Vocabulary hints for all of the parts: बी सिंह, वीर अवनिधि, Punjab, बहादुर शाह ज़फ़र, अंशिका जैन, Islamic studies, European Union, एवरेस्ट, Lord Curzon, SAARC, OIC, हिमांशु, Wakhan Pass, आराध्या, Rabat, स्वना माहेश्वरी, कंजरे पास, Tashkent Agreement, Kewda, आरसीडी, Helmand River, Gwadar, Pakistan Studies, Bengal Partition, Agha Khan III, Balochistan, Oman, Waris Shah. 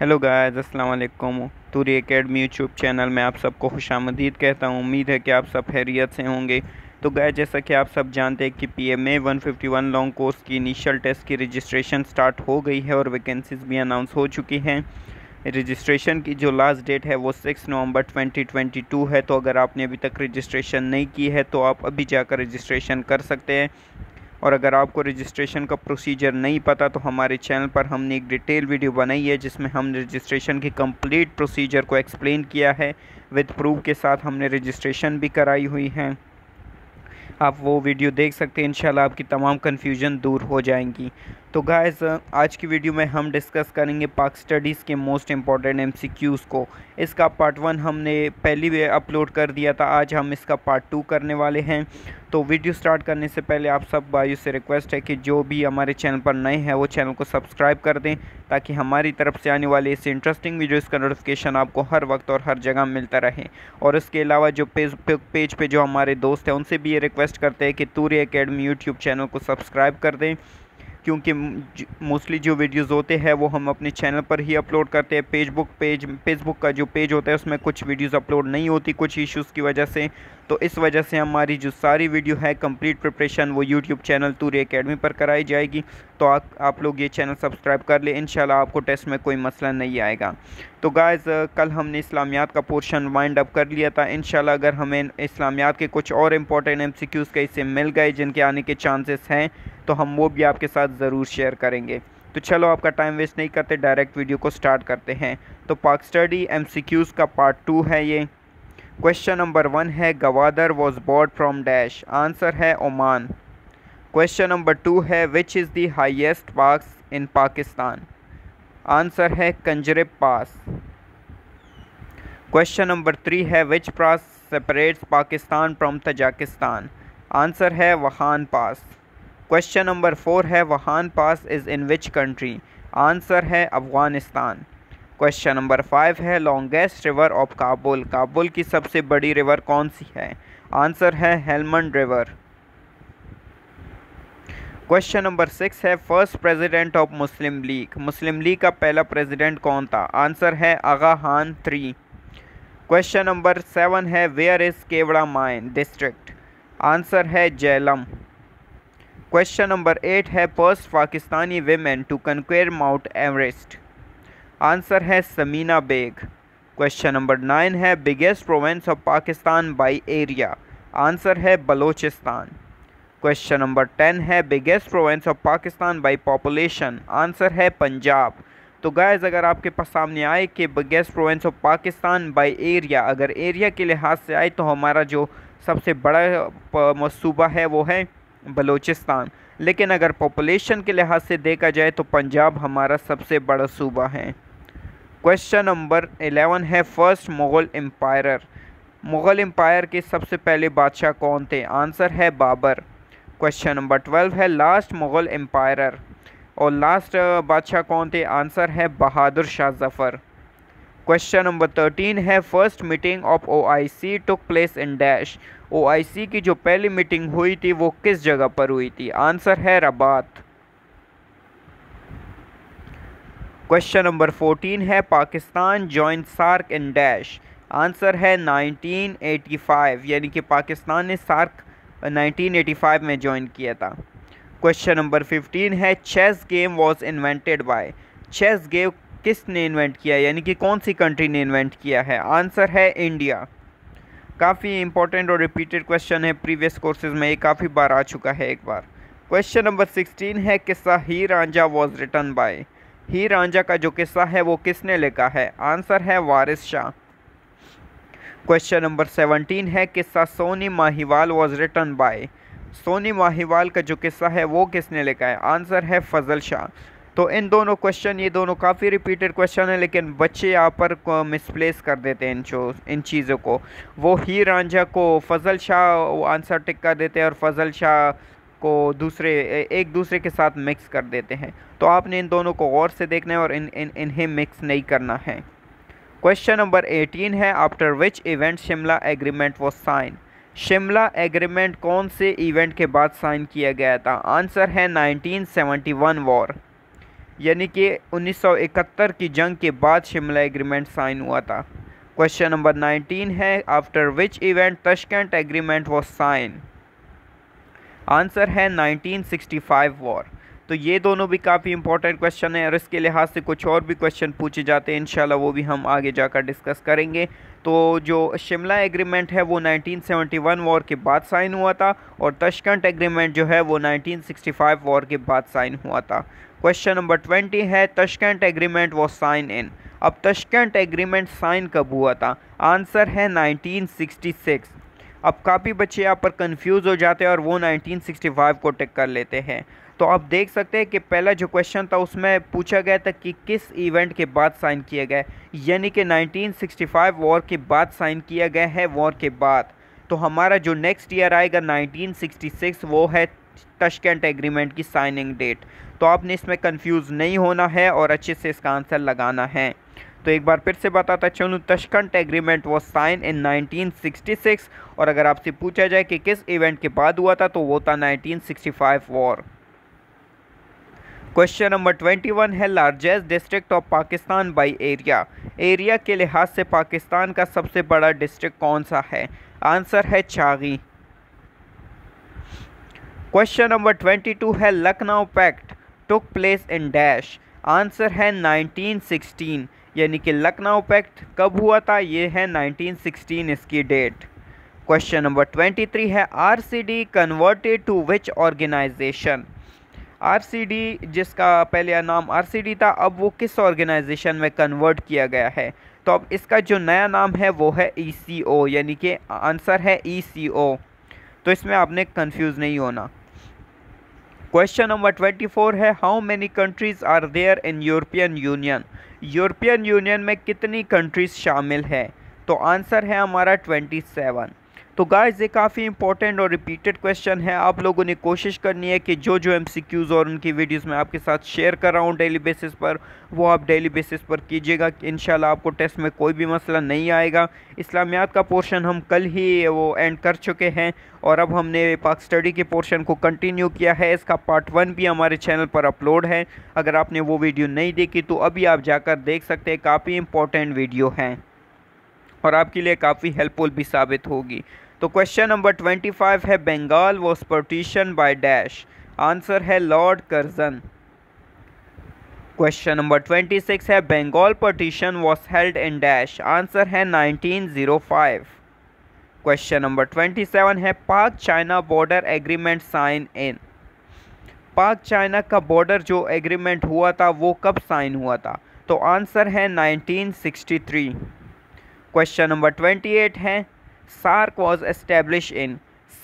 Hello guys अस्सलाम वालेकुम। तुरी एकेडमी यूट्यूब चैनल में आप सबको खुशामदीद कहता हूँ। उम्मीद है कि आप सब खैरियत से होंगे। तो गाइस जैसा कि आप सब जानते हैं कि PMA 151 लॉन्ग कोर्स की इनिशियल टेस्ट की रजिस्ट्रेशन स्टार्ट हो गई है और वैकेंसीज भी अनाउंस हो चुकी हैं। रजिस्ट्रेशन की जो लास्ट डेट है वो 6 नवंबर 2022 है। तो अगर आपने अभी तक रजिस्ट्रेशन नहीं की है तो आप अभी जाकर रजिस्ट्रेशन कर सकते हैं। और अगर आपको रजिस्ट्रेशन का प्रोसीजर नहीं पता तो हमारे चैनल पर हमने एक डिटेल वीडियो बनाई है जिसमें हमने रजिस्ट्रेशन की कंप्लीट प्रोसीजर को एक्सप्लेन किया है। विद प्रूफ के साथ हमने रजिस्ट्रेशन भी कराई हुई है। आप वो वीडियो देख सकते हैं, इंशाल्लाह आपकी तमाम कन्फ्यूजन दूर हो जाएंगी। तो गाइस आज की वीडियो में हम डिस्कस करेंगे पाक स्टडीज़ के मोस्ट इम्पॉर्टेंट MCQs को। इसका पार्ट 1 हमने पहली भी अपलोड कर दिया था, आज हम इसका पार्ट 2 करने वाले हैं। तो वीडियो स्टार्ट करने से पहले आप सब भाइयों से रिक्वेस्ट है कि जो भी हमारे चैनल पर नए हैं वो चैनल को सब्सक्राइब कर दें ताकि हमारी तरफ से आने वाले इस इंटरेस्टिंग वीडियोज़ का नोटिफिकेशन आपको हर वक्त और हर जगह मिलता रहे। और इसके अलावा जो पेज पे जो हमारे दोस्त हैं उनसे भी ये रिक्वेस्ट करते हैं कि तूरी एकेडमी यूट्यूब चैनल को सब्सक्राइब कर दें, क्योंकि मोस्टली जो वीडियोस होते हैं वो हम अपने चैनल पर ही अपलोड करते हैं। फेसबुक का जो पेज होता है उसमें कुछ वीडियोस अपलोड नहीं होती कुछ इश्यूज़ की वजह से। तो इस वजह से हमारी जो सारी वीडियो है कंप्लीट प्रिपरेशन वो यूट्यूब चैनल तूरी एकेडमी पर कराई जाएगी। तो आप लोग ये चैनल सब्सक्राइब कर लें, इंशाल्लाह आपको टेस्ट में कोई मसला नहीं आएगा। तो गाइस कल हमने इस्लामियात का पोर्शन वाइंड अप कर लिया था। इंशाल्लाह अगर हमें इस्लामियात के कुछ और इम्पॉर्टेंट MCQs के हिस्से मिल गए जिनके आने के चांसेस हैं तो हम वो भी आपके साथ ज़रूर शेयर करेंगे। तो चलो आपका टाइम वेस्ट नहीं करते, डायरेक्ट वीडियो को स्टार्ट करते हैं। तो पाक स्टडी MCQs का पार्ट 2 है ये। क्वेश्चन नंबर 1 है Gwadar was bought from dash, answer है ओमान। क्वेश्चन नंबर 2 है which is the highest pass in Pakistan, answer है कंजरे पास। क्वेश्चन नंबर 3 है which pass separates Pakistan from Tajikistan, answer है वखान पास। क्वेश्चन नंबर 4 है Wakhan pass is in which country, answer है Afghanistan. Question number 5 है longest river of Kabul, Kabul की सबसे बड़ी रिवर कौन सी है, आंसर है हेलमंड रिवर। क्वेश्चन नंबर 6 है first president of Muslim League, Muslim League का पहला प्रेसिडेंट कौन था, आंसर है Aga Khan III। Question number 7 है where is Khewra mine district, answer है झेलम। क्वेश्चन नंबर 8 है first Pakistani women to conquer Mount एवरेस्ट, answer है समीना बेग। क्वेश्चन नंबर 9 है biggest province of Pakistan by area, answer है बलोचिस्तान। क्वेश्चन नंबर 10 है biggest province of Pakistan by population, answer है पंजाब। तो guys अगर आपके पास सामने आए कि biggest province of Pakistan by area, अगर एरिया के लिहाज से आए तो हमारा जो सबसे बड़ा सूबा है वो है बलोचिस्तान, लेकिन अगर पॉपुलेशन के लिहाज से देखा जाए तो पंजाब हमारा सबसे बड़ा सूबा है। क्वेश्चन नंबर 11 है first Mughal empire, Mughal empire के सबसे पहले बादशाह कौन थे, आंसर है बाबर। क्वेश्चन नंबर 12 है लास्ट मुग़ल एम्पायर और लास्ट बादशाह कौन थे, आंसर है बहादुर शाह ज़फ़र। क्वेश्चन नंबर 13 है first meeting of OIC took place in dash, OIC की जो पहली मीटिंग हुई थी वो किस जगह पर हुई थी, आंसर है रबात। क्वेश्चन नंबर 14 है Pakistan joined SAARC in dash, answer है 1985, यानी कि पाकिस्तान ने सार्क 1985 में ज्वाइन किया था। क्वेश्चन नंबर 15 है chess game was invented by, chess game किसने इन्वेंट किया यानी कि कौन सी कंट्री ने इन्वेंट किया है, आंसर है इंडिया। काफ़ी इंपॉर्टेंट और रिपीटेड क्वेश्चन है, प्रीवियस कोर्सेज में ये काफ़ी बार आ चुका है एक बार। क्वेश्चन नंबर 16 है किस्सा Heer Ranjha was written by, Heer Ranjha का जो किस्सा है वो किसने लिखा है, आंसर है वारिस शाह। क्वेश्चन नंबर 17 है किस्सा Sohni Mahiwal was written by, Sohni Mahiwal का जो किस्सा है वो किसने लिखा है, आंसर है फजल शाह। तो इन दोनों क्वेश्चन, ये दोनों काफ़ी रिपीटेड क्वेश्चन है, लेकिन बच्चे यहाँ पर मिसप्लेस कर देते हैं इन चीज़ों को। वो हीर रांझा को फजल शाह आंसर टिक कर देते हैं और फजल शाह को एक दूसरे के साथ मिक्स कर देते हैं। तो आपने इन दोनों को गौर से देखना है और इन्हें मिक्स नहीं करना है। क्वेश्चन नंबर 18 है after which event Shimla agreement was sign, Shimla agreement कौन से इवेंट के बाद साइन किया गया था, आंसर है 1971 वॉर। यानी कि 1971 की जंग के बाद शिमला एग्रीमेंट साइन हुआ था। क्वेश्चन नंबर 19 है after which event Tashkent agreement was sign. Answer है 1965 वॉर। तो ये दोनों भी काफ़ी इंपॉर्टेंट क्वेश्चन है और इसके लिहाज से कुछ और भी क्वेश्चन पूछे जाते हैं, इंशाल्लाह वो भी हम आगे जाकर डिस्कस करेंगे। तो जो शिमला एग्रीमेंट है वो 1971 वॉर के बाद साइन हुआ था और तशकंट एग्रीमेंट जो है वो 1965 वॉर के बाद साइन हुआ था। क्वेश्चन नंबर 20 है Tashkent agreement was sign in. अब तशकंट एग्रीमेंट साइन कब हुआ था? आंसर है 1966। अब काफ़ी बच्चे यहाँ पर कंफ्यूज हो जाते हैं और वो 1965 को टिक कर लेते हैं। तो आप देख सकते हैं कि पहला जो क्वेश्चन था उसमें पूछा गया था कि किस इवेंट के बाद साइन किया गया, यानी कि 1965 वॉर के बाद साइन किया गया है, वॉर के बाद। तो हमारा जो नेक्स्ट ईयर आएगा 1966 वो है तशकंट एग्रीमेंट की साइनिंग डेट। तो आपने इसमें कंफ्यूज नहीं होना है और अच्छे से इसका आंसर लगाना है। तो एक बार फिर से बताता चलूँ, Tashkent agreement was sign in 1966 और अगर आपसे पूछा जाए कि किस इवेंट के बाद हुआ था तो वो था 1965 वॉर। क्वेश्चन नंबर 21 है largest district of Pakistan by area. Area के लिहाज से पाकिस्तान का सबसे बड़ा डिस्ट्रिक्ट कौन सा है? आंसर है चागी। क्वेश्चन नंबर 22 है Lucknow pact took place in dash. Answer है 1916, यानी कि लखनऊ पैक्ट कब हुआ था ये है 1916 इसकी डेट। क्वेश्चन नंबर 23 है आरसीडी converted to which organisation. आरसीडी जिसका पहले नाम आरसीडी था अब वो किस ऑर्गेनाइजेशन में कन्वर्ट किया गया है? तो अब इसका जो नया नाम है वो है ईसीओ, यानी कि आंसर है ईसीओ। तो इसमें आपने कंफ्यूज नहीं होना। क्वेश्चन नंबर 24 है how many countries are there in European Union. European Union में कितनी कंट्रीज़ शामिल है? तो आंसर है हमारा 27। तो गाइस ये काफ़ी इंपॉर्टेंट और रिपीटेड क्वेश्चन है। आप लोगों ने कोशिश करनी है कि जो जो एमसीक्यूज़ और उनकी वीडियोस में आपके साथ शेयर कर रहा हूँ डेली बेसिस पर, वो आप डेली बेसिस पर कीजिएगा। इंशाल्लाह आपको टेस्ट में कोई भी मसला नहीं आएगा। इस्लामियात का पोर्शन हम कल ही वो एंड कर चुके हैं और अब हमने पाक स्टडी के पोर्शन को कंटिन्यू किया है। इसका पार्ट 1 भी हमारे चैनल पर अपलोड है, अगर आपने वो वीडियो नहीं देखी तो अभी आप जाकर देख सकते हैं। काफ़ी इंपॉर्टेंट वीडियो हैं और आपके लिए काफ़ी हेल्पफुल भी साबित होगी। तो क्वेश्चन नंबर 25 है Bengal was partition by dash. Answer है लॉर्ड कर्जन। क्वेश्चन नंबर 26 है Bengal partition was held in dash. Answer है 1905। क्वेश्चन नंबर 27 है Pak China border agreement sign in. Pak China का बॉर्डर जो एग्रीमेंट हुआ था वो कब साइन हुआ था? तो आंसर है 1963। क्वेश्चन नंबर 28 है SAARC was establish in.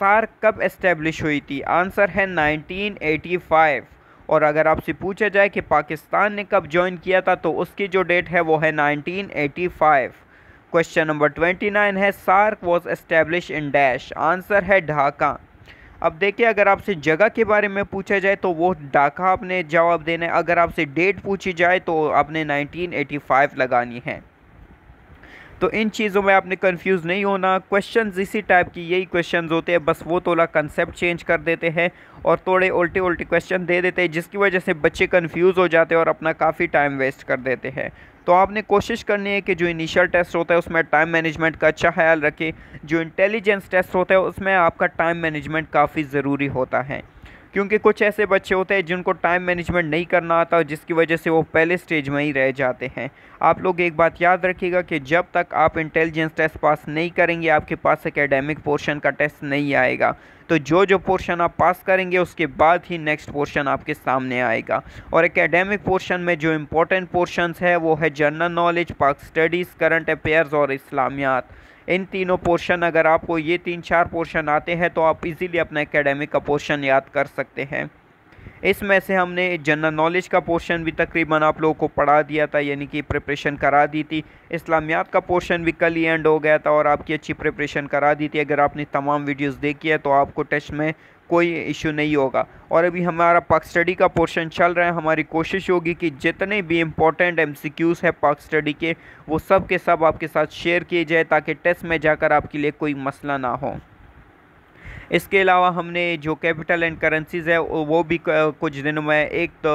SAARC कब एस्टेब्लिश हुई थी? आंसर है 1985। और अगर आपसे पूछा जाए कि पाकिस्तान ने कब ज्वाइन किया था तो उसकी जो डेट है वो है 1985। क्वेश्चन नंबर 29 है SAARC was establish in dash. Answer है ढाका। अब देखिए अगर आपसे जगह के बारे में पूछा जाए तो वो ढाका आपने जवाब देना है, अगर आपसे डेट पूछी जाए तो आपने 1985 लगानी है। तो इन चीज़ों में आपने कंफ्यूज नहीं होना। क्वेश्चंस इसी टाइप की यही क्वेश्चंस होते हैं, बस वो थोड़ा कंसेप्ट चेंज कर देते हैं और थोड़े उल्टे उल्टे क्वेश्चन दे देते हैं जिसकी वजह से बच्चे कंफ्यूज हो जाते हैं और अपना काफ़ी टाइम वेस्ट कर देते हैं। तो आपने कोशिश करनी है कि जो इनिशियल टेस्ट होता है उसमें टाइम मैनेजमेंट का अच्छा ख्याल रखें। जो इंटेलिजेंस टेस्ट होता है उसमें आपका टाइम मैनेजमेंट काफ़ी ज़रूरी होता है, क्योंकि कुछ ऐसे बच्चे होते हैं जिनको टाइम मैनेजमेंट नहीं करना आता, जिसकी वजह से वो पहले स्टेज में ही रह जाते हैं। आप लोग एक बात याद रखिएगा कि जब तक आप इंटेलिजेंस टेस्ट पास नहीं करेंगे आपके पास एकेडमिक पोर्शन का टेस्ट नहीं आएगा। तो जो जो पोर्शन आप पास करेंगे उसके बाद ही नेक्स्ट पोर्शन आपके सामने आएगा। और एकेडमिक पोर्शन में जो इम्पोर्टेंट पोर्शंस है वो है general knowledge, Pak studies, current affairs और इस्लामियात। इन तीनों पोर्शन, अगर आपको ये 3-4 पोर्शन आते हैं तो आप इजीली अपना एकेडमिक का पोर्शन याद कर सकते हैं। इसमें से हमने जनरल नॉलेज का पोर्शन भी तकरीबन आप लोगों को पढ़ा दिया था, यानी कि प्रिपरेशन करा दी थी। इस्लामियात का पोर्शन भी कल ही एंड हो गया था और आपकी अच्छी प्रिपरेशन करा दी थी। अगर आपने तमाम वीडियोस देखी है तो आपको टेस्ट में कोई इशू नहीं होगा। और अभी हमारा पाक स्टडी का पोर्शन चल रहा है, हमारी कोशिश होगी कि जितने भी इम्पोर्टेंट एमसीक्यूज़ है पाक स्टडी के वो सब के सब आपके साथ शेयर किए जाए ताकि टेस्ट में जाकर आपके लिए कोई मसला ना हो। इसके अलावा हमने जो कैपिटल एंड करेंसीज है वो भी कुछ दिनों में एक तो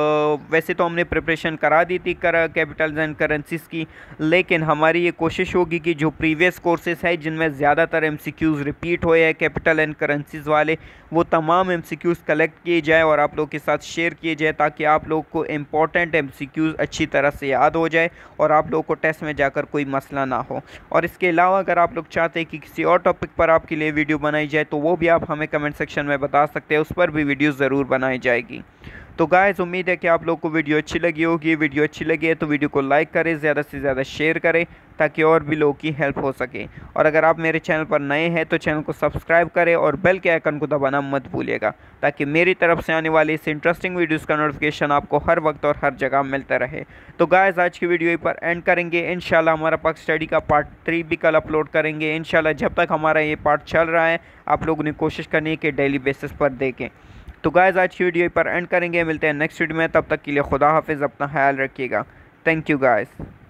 वैसे तो हमने प्रिपरेशन करा दी थी कैपिटल्स एंड करेंसीज की, लेकिन हमारी ये कोशिश होगी कि जो प्रीवियस कोर्सेज है जिनमें ज़्यादातर एमसीक्यूज़ रिपीट हुए हैं कैपिटल एंड करेंसीज वाले, वो तमाम एमसीक्यूज़ कलेक्ट किए जाए और आप लोगों के साथ शेयर किए जाए ताकि आप लोग को इम्पॉर्टेंट एमसीक्यूज़ अच्छी तरह से याद हो जाए और आप लोगों को टेस्ट में जाकर कोई मसला ना हो। और इसके अलावा अगर आप लोग चाहते हैं कि किसी और टॉपिक पर आपके लिए वीडियो बनाई जाए तो वो भी आप हमें कमेंट सेक्शन में बता सकते हैं, उस पर भी वीडियो ज़रूर बनाई जाएगी। तो गाइस उम्मीद है कि आप लोग को वीडियो अच्छी लगी होगी। वीडियो अच्छी लगी है तो वीडियो को लाइक करें, ज़्यादा से ज़्यादा शेयर करें ताकि और भी लोगों की हेल्प हो सके। और अगर आप मेरे चैनल पर नए हैं तो चैनल को सब्सक्राइब करें और बेल के आइकन को दबाना मत भूलिएगा ताकि मेरी तरफ से आने वाली इस इंटरेस्टिंग वीडियोस का नोटिफिकेशन आपको हर वक्त और हर जगह मिलता रहे। तो गाइस आज की वीडियो पर एंड करेंगे। इंशाल्लाह हमारा पाक स्टडी का पार्ट 3 भी कल अपलोड करेंगे इंशाल्लाह। जब तक हमारा ये पार्ट चल रहा है आप लोगों ने कोशिश करनी है कि डेली बेसिस पर देखें। तो गाइस आज की वीडियो पर एंड करेंगे, मिलते हैं नेक्स्ट वीडियो में। तब तक के लिए खुदा हाफिज़, अपना ख्याल रखिएगा। Thank you guys.